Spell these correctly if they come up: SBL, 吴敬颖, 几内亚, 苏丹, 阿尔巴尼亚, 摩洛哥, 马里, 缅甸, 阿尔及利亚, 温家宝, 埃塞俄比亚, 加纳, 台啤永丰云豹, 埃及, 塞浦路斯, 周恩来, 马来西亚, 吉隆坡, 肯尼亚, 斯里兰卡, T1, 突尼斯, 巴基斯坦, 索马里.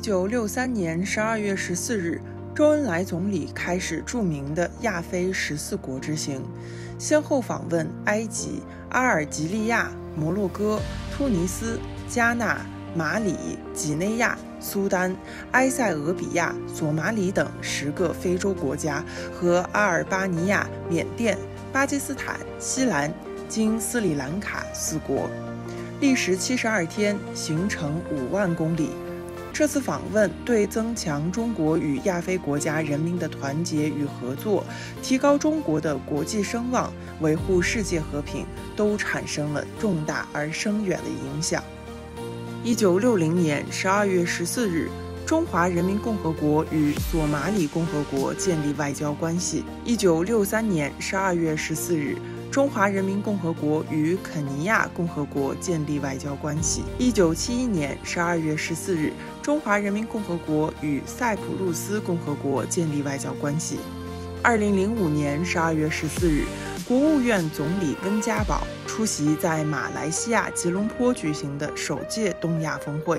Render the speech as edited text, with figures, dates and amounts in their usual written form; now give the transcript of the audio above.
1963年12月14日，周恩来总理开始著名的亚非14国之行，先后访问埃及、阿尔及利亚、摩洛哥、突尼斯、加纳、马里、几内亚、苏丹、埃塞俄比亚、索马里等10个非洲国家和阿尔巴尼亚、缅甸、巴基斯坦、西兰、经斯里兰卡4国，历时72天，行程5万公里。这次访问对增强中国与亚非国家人民的团结与合作，提高中国的国际声望，维护世界和平，都产生了重大而深远的影响。1960年12月14日，中华人民共和国与索马里共和国建立外交关系。1963年12月14日，中华人民共和国与肯尼亚共和国建立外交关系。1971年12月14日，中华人民共和国与塞浦路斯共和国建立外交关系。2005年12月14日，国务院总理温家宝出席在马来西亚吉隆坡举行的首届东亚峰会。